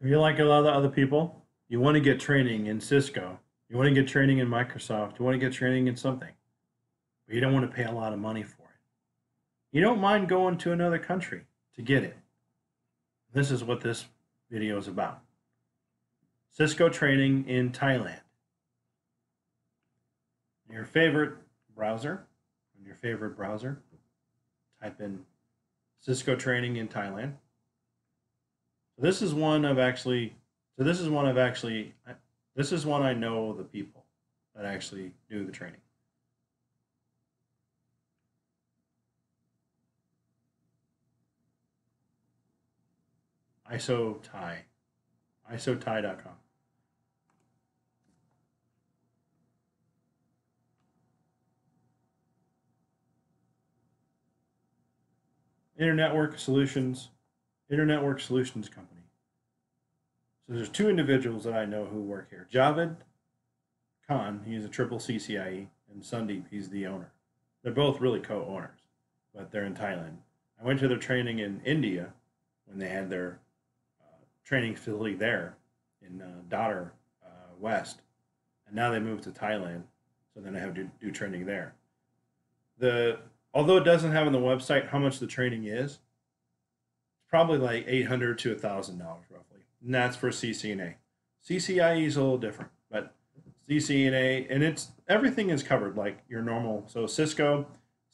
If you're like a lot of other people, you want to get training in Cisco, you want to get training in Microsoft, you want to get training in something, but you don't want to pay a lot of money for it. You don't mind going to another country to get it. This is what this video is about. Cisco training in Thailand. Your favorite browser, type in Cisco training in Thailand. This is one I know the people that actually do the training. ISOLThai, ISOLThai.com. Internetwork Solutions Company. So there's two individuals that I know who work here. Javed Khan, he's a triple CCIE, and Sundeep, he's the owner. They're both really co-owners, but they're in Thailand. I went to their training in India when they had their training facility there in Dadar West, and now they moved to Thailand, so then I have to do training there. Although it doesn't have on the website how much the training is, it's probably like $800 to $1,000 roughly. And that's for CCNA. CCIE is a little different, but CCNA, and everything is covered like your normal. So Cisco,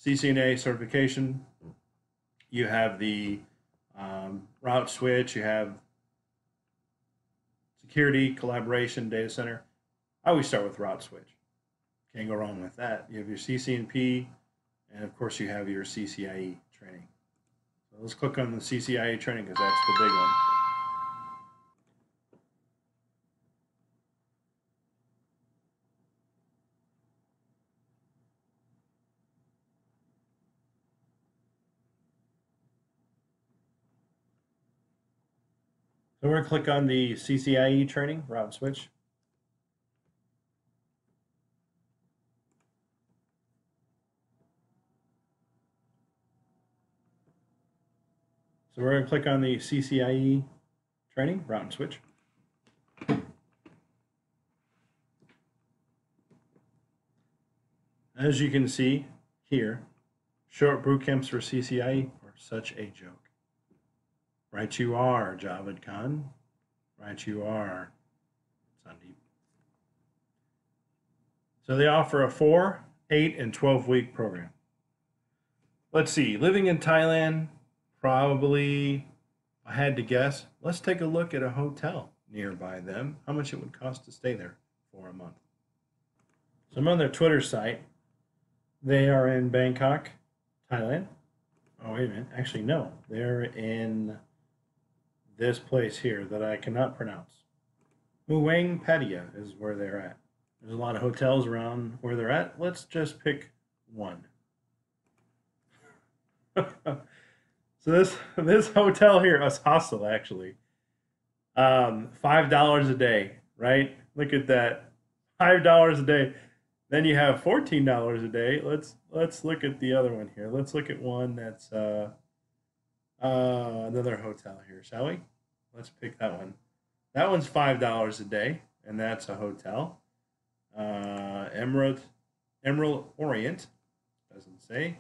CCNA certification, you have the route switch, you have security, collaboration, data center. I always start with route switch. Can't go wrong with that. You have your CCNP. And of course you have your CCIE training. So let's click on the CCIE training because that's the big one. So we're going to click on the CCIE training, route switch. So we're going to click on the CCIE training, route and switch. As you can see here, short boot camps for CCIE are such a joke. Right you are, Javed Khan. Right you are, Sundeep. So they offer a 4, 8, and 12-week program. Let's see, living in Thailand, probably, I had to guess, let's take a look at a hotel nearby them, how much it would cost to stay there for a month. So I'm on their Twitter site. They are in Bangkok, Thailand. Oh, wait a minute. Actually, no. They're in this place here that I cannot pronounce. Muang Pattaya is where they're at. There's a lot of hotels around where they're at. Let's just pick one. So this hotel here, us hostel actually, $5 a day, right? Look at that, $5 a day. Then you have $14 a day. Let's look at the other one here. Let's look at one that's another hotel here, shall we? Let's pick that one. That one's $5 a day, and that's a hotel. Emerald Orient, doesn't say.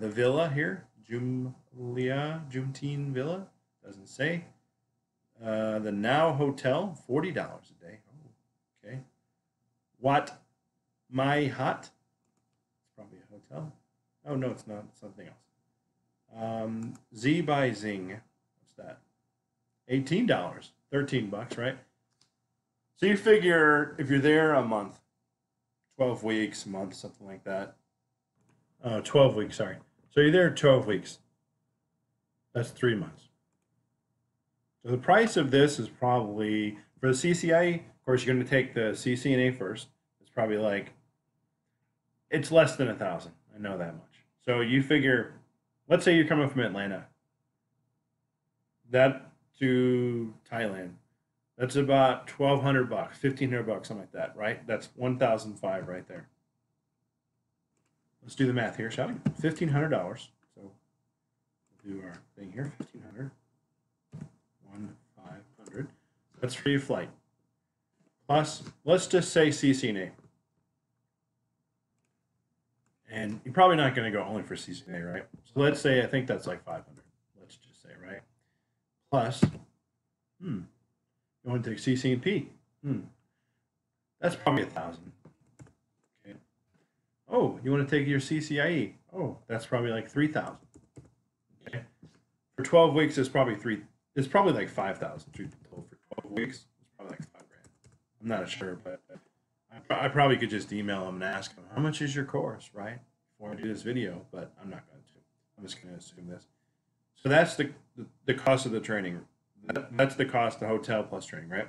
The villa here. Jomtien Villa, doesn't say. The Now Hotel, $40 a day. Oh, okay. Wat Mai Hot, it's probably a hotel. Oh, no, it's not. It's something else. Z by Zing, what's that? $18, 13 bucks, right? So you figure if you're there a month, 12 weeks, a month, something like that. 12 weeks, sorry. So you're there 12 weeks. That's 3 months. So the price of this is probably, for the CCIE, of course, you're going to take the CCNA first. It's probably like, it's less than 1,000. I know that much. So you figure, let's say you're coming from Atlanta, that to Thailand, that's about 1,200 bucks, 1,500 bucks, something like that, right? That's 1,005 right there. Let's do the math here, shall we? $1,500. So we'll do our thing here. 1,500. That's for your flight. Plus, let's just say CCNA. And you're probably not going to go only for CCNA, right? So let's say, I think that's like 500. Let's just say, right? Plus, going to CCNP. That's probably 1,000. Okay. Oh, you want to take your CCIE? Oh, that's probably like 3,000. Okay. For 12 weeks, it's probably It's probably like 5,000. For 12 weeks, it's probably like $5,000. I'm not sure, but I probably could just email them and ask them, how much is your course, right? Before I do this video, but I'm not going to. I'm just going to assume this. So that's the cost of the training. That's the cost of the hotel plus training, right?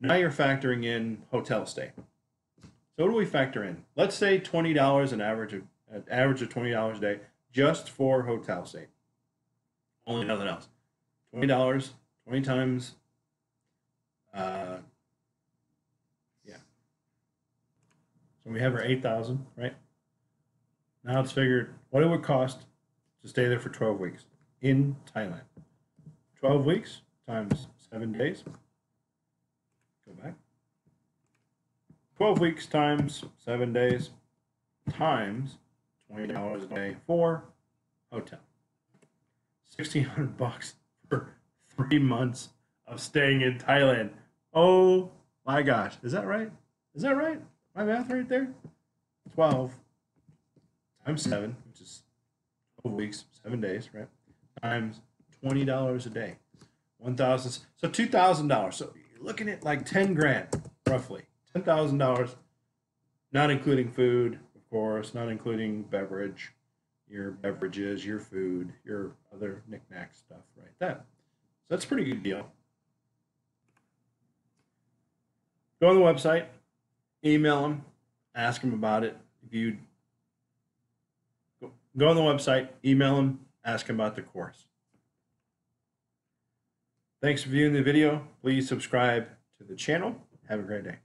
Now you're factoring in hotel stay. So what do we factor in? Let's say $20 an average of $20 a day just for hotel stay. Only nothing else. $20, 20 times, yeah. So we have our 8,000, right? Now let's figure what it would cost to stay there for 12 weeks in Thailand. 12 weeks times 7 days. Go back. 12 weeks times 7 days times $20 a day for hotel. $1,600 for 3 months of staying in Thailand. Oh my gosh. Is that right? Is that right? My math right there? 12 times 7, which is 12 weeks, 7 days, right? Times $20 a day. 1,000. So $2,000. So you're looking at like 10 grand, roughly. $10,000, not including food, of course, not including beverage, your beverages, your food, your other knickknack stuff, right? So that's a pretty good deal. Go on the website, email them, ask them about it. If you go on the website, email them, ask them about the course. Thanks for viewing the video. Please subscribe to the channel. Have a great day.